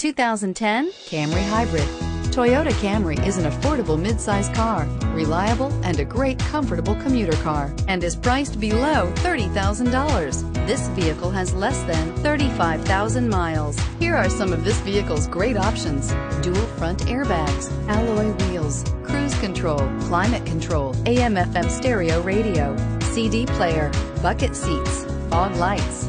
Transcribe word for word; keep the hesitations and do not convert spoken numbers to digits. two thousand ten Camry Hybrid. Toyota Camry is an affordable mid-size car, reliable and a great comfortable commuter car, and is priced below thirty thousand dollars. This vehicle has less than thirty-five thousand miles. Here are some of this vehicle's great options: dual front airbags, alloy wheels, cruise control, climate control, A M F M stereo radio, C D player, bucket seats, fog lights,